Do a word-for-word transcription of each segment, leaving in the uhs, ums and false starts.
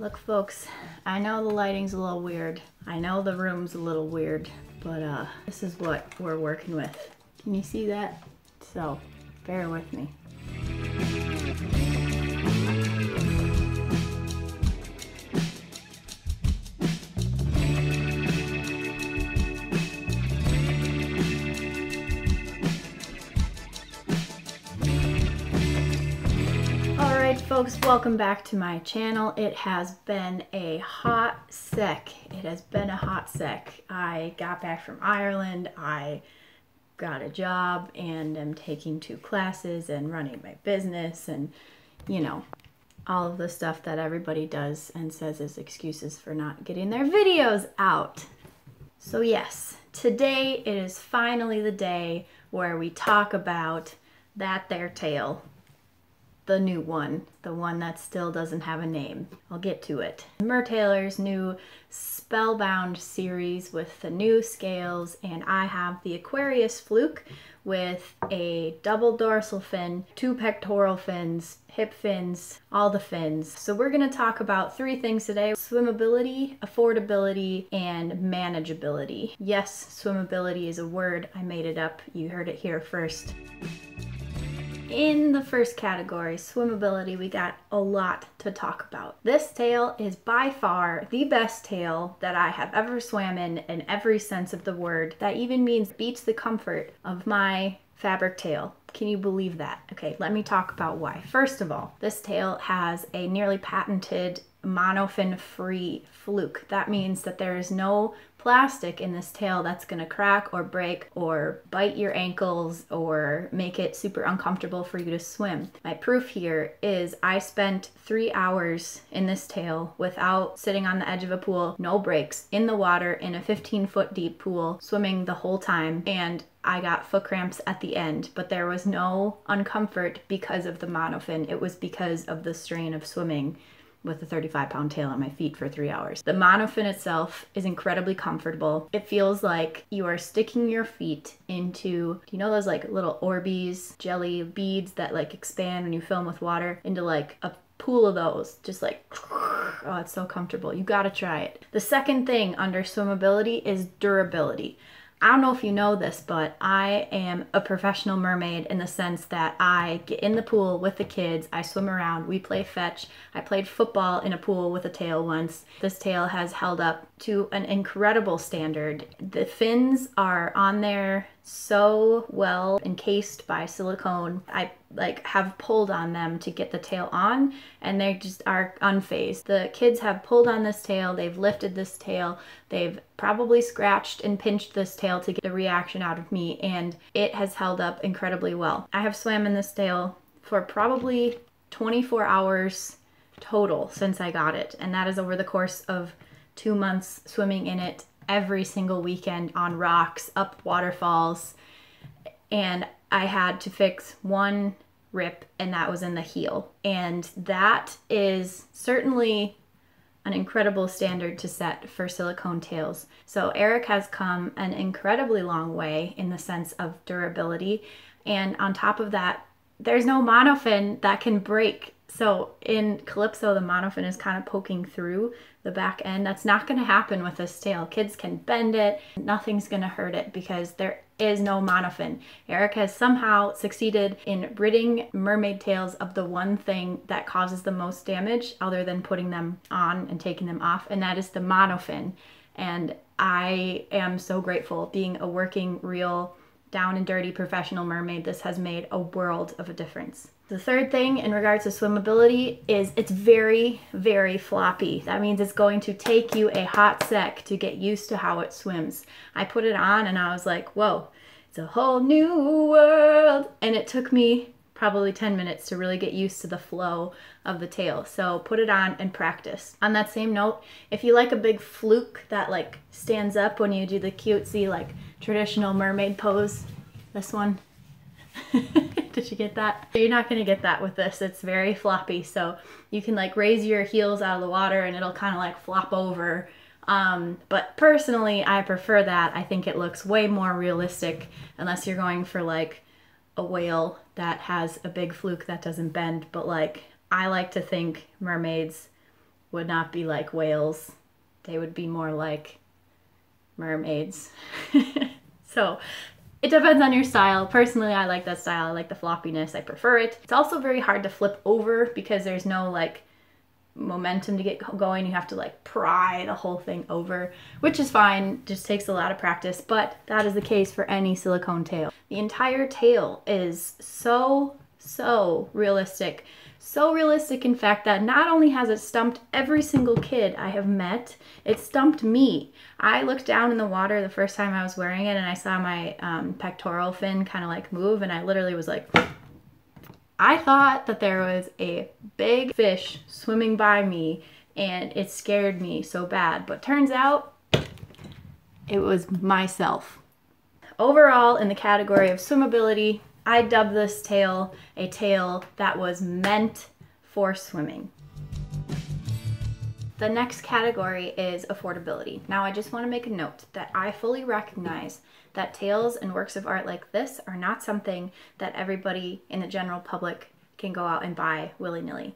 Look folks, I know the lighting's a little weird. I know the room's a little weird, but uh, this is what we're working with. Can you see that? So, bear with me. Folks, welcome back to my channel. It has been a hot sec. It has been a hot sec. I got back from Ireland, I got a job, and I'm taking two classes and running my business and, you know, all of the stuff that everybody does and says is excuses for not getting their videos out. So yes, today it is finally the day where we talk about that there tale. The new one, the one that still doesn't have a name. I'll get to it. Mertailor's new Spellbound series with the new scales, and I have the Aquarius Fluke with a double dorsal fin, two pectoral fins, hip fins, all the fins. So we're gonna talk about three things today: swimmability, affordability, and manageability. Yes, swimmability is a word. I made it up. You heard it here first. In the first category, swimmability, we got a lot to talk about. This tail is by far the best tail that I have ever swam in, in every sense of the word. That even means beats the comfort of my fabric tail. Can you believe that? Okay, let me talk about why. First of all, this tail has a nearly patented monofin-free fluke. That means that there is no plastic in this tail that's gonna crack or break or bite your ankles or make it super uncomfortable for you to swim. My proof here is I spent three hours in this tail without sitting on the edge of a pool, no breaks, in the water, in a fifteen foot deep pool, swimming the whole time, and I got foot cramps at the end, but there was no uncomfort because of the monofin. It was because of the strain of swimming with a thirty-five pound tail on my feet for three hours. The monofin itself is incredibly comfortable. It feels like you are sticking your feet into, you know those like little Orbeez jelly beads that like expand when you fill them with water, into like a pool of those, just like, oh, it's so comfortable. You gotta try it. The second thing under swimmability is durability. I don't know if you know this, but I am a professional mermaid in the sense that I get in the pool with the kids, I swim around, we play fetch. I played football in a pool with a tail once. This tail has held up to an incredible standard. The fins are on there so well encased by silicone. I like have pulled on them to get the tail on, and they just are unfazed. The kids have pulled on this tail, they've lifted this tail, they've probably scratched and pinched this tail to get the reaction out of me, and it has held up incredibly well. I have swam in this tail for probably twenty-four hours total since I got it, and that is over the course of two months swimming in it every single weekend on rocks, up waterfalls, and I had to fix one rip, and that was in the heel. And that is certainly an incredible standard to set for silicone tails. So Eric has come an incredibly long way in the sense of durability. And on top of that, there's no monofin that can break. So in Calypso, the monofin is kind of poking through the back end. That's not gonna happen with this tail. Kids can bend it, nothing's gonna hurt it because there is no monofin. Eric has somehow succeeded in ridding mermaid tails of the one thing that causes the most damage other than putting them on and taking them off, and that is the monofin. And I am so grateful. Being a working, real, down and dirty professional mermaid, this has made a world of a difference. The third thing in regards to swimmability is it's very, very floppy. That means it's going to take you a hot sec to get used to how it swims. I put it on and I was like, whoa, it's a whole new world. And it took me probably ten minutes to really get used to the flow of the tail. So put it on and practice. On that same note, if you like a big fluke that like stands up when you do the cutesy like traditional mermaid pose, this one. Did you get that? You're not gonna get that with this. It's very floppy, so you can like raise your heels out of the water and it'll kind of like flop over. Um, but personally, I prefer that. I think it looks way more realistic unless you're going for like a whale that has a big fluke that doesn't bend. But like, I like to think mermaids would not be like whales. They would be more like mermaids. So it depends on your style. Personally, I like that style. I like the floppiness. I prefer it. It's also very hard to flip over because there's no like momentum to get going. You have to like pry the whole thing over, which is fine. Just takes a lot of practice, but that is the case for any silicone tail. The entire tail is so, so realistic. So realistic, in fact, that not only has it stumped every single kid I have met, it stumped me. I looked down in the water the first time I was wearing it and I saw my um, pectoral fin kind of like move, and I literally was like, I thought that there was a big fish swimming by me and it scared me so bad, but turns out it was myself. Overall, in the category of swimmability, I dubbed this tail a tail that was meant for swimming. The next category is affordability. Now, I just want to make a note that I fully recognize that tails and works of art like this are not something that everybody in the general public can go out and buy willy-nilly.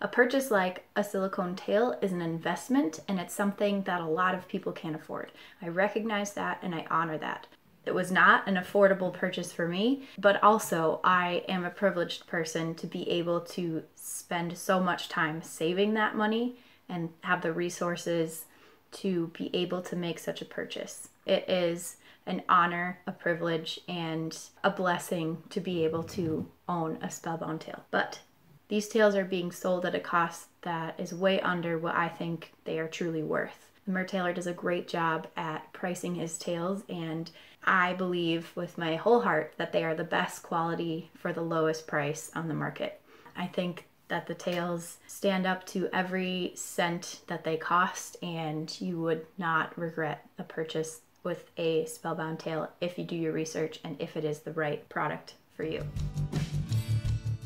A purchase like a silicone tail is an investment, and it's something that a lot of people can't afford. I recognize that and I honor that. It was not an affordable purchase for me, but also I am a privileged person to be able to spend so much time saving that money and have the resources to be able to make such a purchase. It is an honor, a privilege, and a blessing to be able to own a Spellbound tail. But these tails are being sold at a cost that is way under what I think they are truly worth. Mertailor does a great job at pricing his tails, and I believe with my whole heart that they are the best quality for the lowest price on the market. I think that the tails stand up to every cent that they cost, and you would not regret a purchase with a Spellbound tail if you do your research and if it is the right product for you.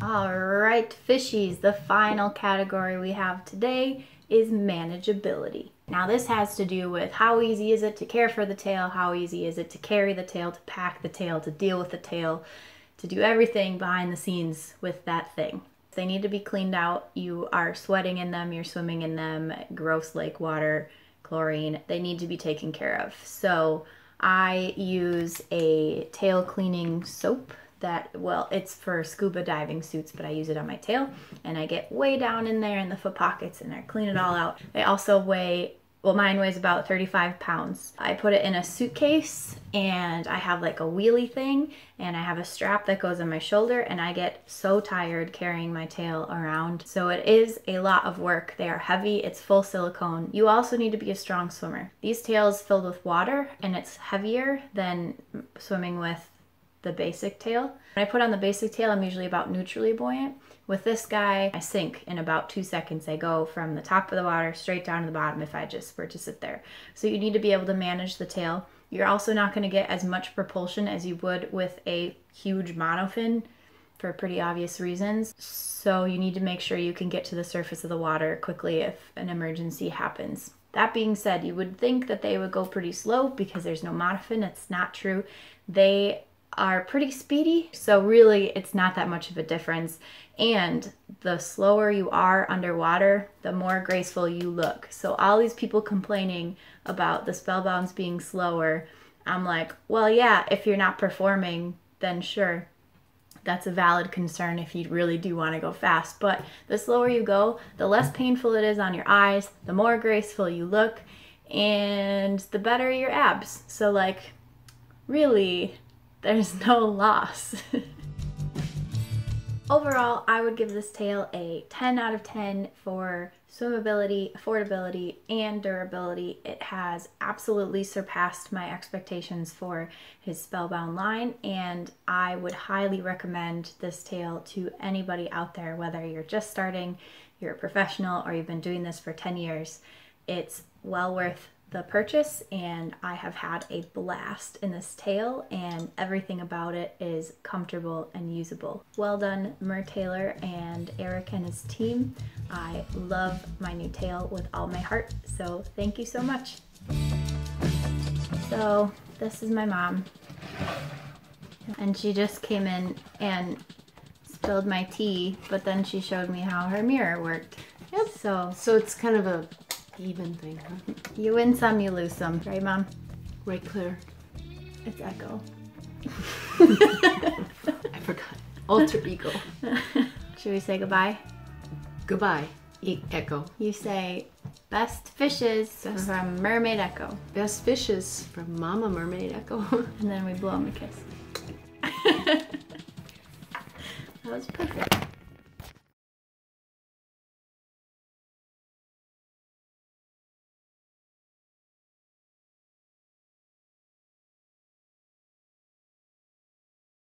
All right, fishies, the final category we have today is manageability. Now, this has to do with how easy is it to care for the tail, how easy is it to carry the tail, to pack the tail, to deal with the tail, to do everything behind the scenes with that thing. They need to be cleaned out. You are sweating in them, you're swimming in them, gross lake water, chlorine. They need to be taken care of. So I use a tail cleaning soap that, well, it's for scuba diving suits, but I use it on my tail, and I get way down in there in the foot pockets and I clean it all out. I also weigh, well, mine weighs about thirty-five pounds. I put it in a suitcase, and I have like a wheelie thing, and I have a strap that goes on my shoulder, and I get so tired carrying my tail around. So it is a lot of work. They are heavy, it's full silicone. You also need to be a strong swimmer. These tails filled with water, and it's heavier than swimming with the basic tail. When I put on the basic tail, I'm usually about neutrally buoyant. With this guy, I sink in about two seconds. I go from the top of the water straight down to the bottom if I just were to sit there. So you need to be able to manage the tail. You're also not going to get as much propulsion as you would with a huge monofin for pretty obvious reasons. So you need to make sure you can get to the surface of the water quickly if an emergency happens. That being said, you would think that they would go pretty slow because there's no monofin. That's not true. They are pretty speedy, so really it's not that much of a difference. And the slower you are underwater, the more graceful you look. So all these people complaining about the Spellbounds being slower, I'm like, well, yeah, if you're not performing, then sure, that's a valid concern if you really do want to go fast. But the slower you go, the less painful it is on your eyes, the more graceful you look, and the better your abs. So like, really, there's no loss. Overall, I would give this tail a ten out of ten for swimmability, affordability, and durability. It has absolutely surpassed my expectations for his Spellbound line, and I would highly recommend this tail to anybody out there, whether you're just starting, you're a professional, or you've been doing this for ten years. It's well worth the purchase, and I have had a blast in this tail, and everything about it is comfortable and usable. Well done, Mertailor and Eric and his team. I love my new tail with all my heart, so thank you so much. So this is my mom, and she just came in and spilled my tea, but then she showed me how her mirror worked. Yep. So so it's kind of a even thing, huh? You win some, you lose some. Right, Mom? Right, Claire? It's Echo. I forgot. Alter ego. Should we say goodbye? Goodbye, e Echo. You say, best fishes best from Mermaid Echo. Best fishes from Mama Mermaid Echo. And then we blow him a kiss. That was perfect.